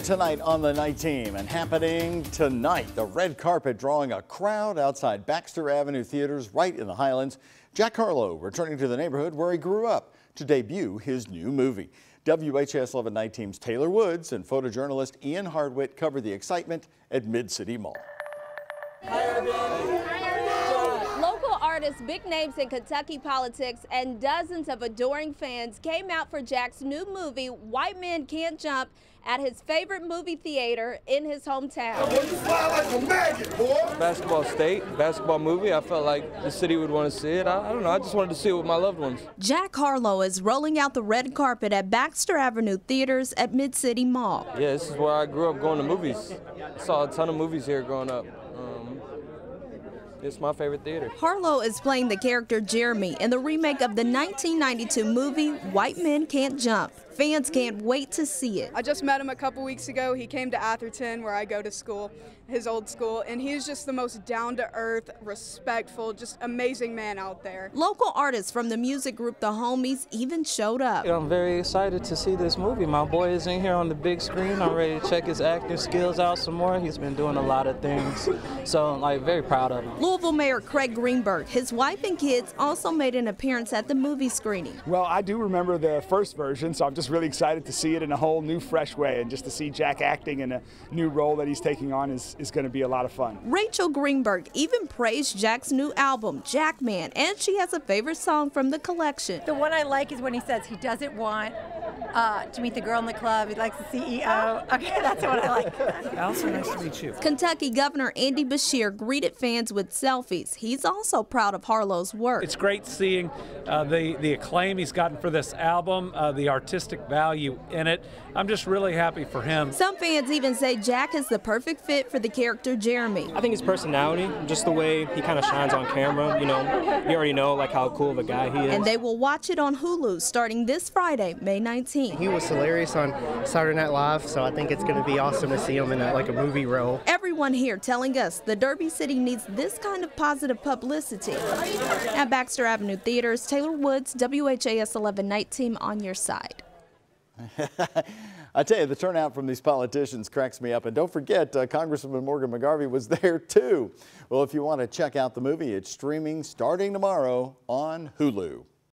Tonight on the night team, and happening tonight, the red carpet drawing a crowd outside Baxter Avenue Theaters right in the Highlands. Jack Harlow returning to the neighborhood where he grew up to debut his new movie. WHAS 11 night team's Taylor Woods and photojournalist Ian Hardwick cover the excitement at Mid City Mall. Artists, big names in Kentucky politics, and dozens of adoring fans came out for Jack's new movie, White Men Can't Jump, at his favorite movie theater in his hometown. Basketball state, basketball movie. I felt like the city would want to see it. I don't know, I just wanted to see it with my loved ones. Jack Harlow is rolling out the red carpet at Baxter Avenue Theaters at Mid City Mall. Yeah, this is where I grew up going to movies. I saw a ton of movies here growing up. It's my favorite theater. Harlow is playing the character Jeremy in the remake of the 1992 movie White Men Can't Jump. Fans can't wait to see it. I just met him a couple weeks ago. He came to Atherton, where I go to school, his old school, and he's just the most down-to-earth, respectful, just amazing man out there. Local artists from the music group The Homies even showed up. I'm very excited to see this movie. My boy is in here on the big screen. I'm ready to check his acting skills out some more. He's been doing a lot of things, so I'm very proud of him. Louisville Mayor Craig Greenberg, his wife and kids also made an appearance at the movie screening. Well, I do remember the first version, so I'm just really excited to see it in a whole new, fresh way, and just to see Jack acting in a new role that he's taking on is going to be a lot of fun. Rachel Greenberg even praised Jack's new album, Jackman, and she has a favorite song from the collection. The one I like is when he says he doesn't want to meet the girl in the club, he likes the CEO. Okay, that's what I like. Allison, nice to meet you. Kentucky Governor Andy Beshear greeted fans with selfies. He's also proud of Harlow's work. It's great seeing the acclaim he's gotten for this album, the artistic value in it. I'm just really happy for him. Some fans even say Jack is the perfect fit for the character Jeremy. I think his personality, just the way he kind of shines on camera, you already know how cool of a guy he is. And they will watch it on Hulu starting this Friday, May 19th. He was hilarious on Saturday Night Live, so I think it's going to be awesome to see him in a movie role. Everyone here telling us the Derby City needs this kind of positive publicity. At Baxter Avenue Theaters, Taylor Woods, WHAS 11 night team on your side. I tell you, the turnout from these politicians cracks me up. And don't forget, Congresswoman Morgan McGarvey was there too. Well, if you want to check out the movie, it's streaming starting tomorrow on Hulu.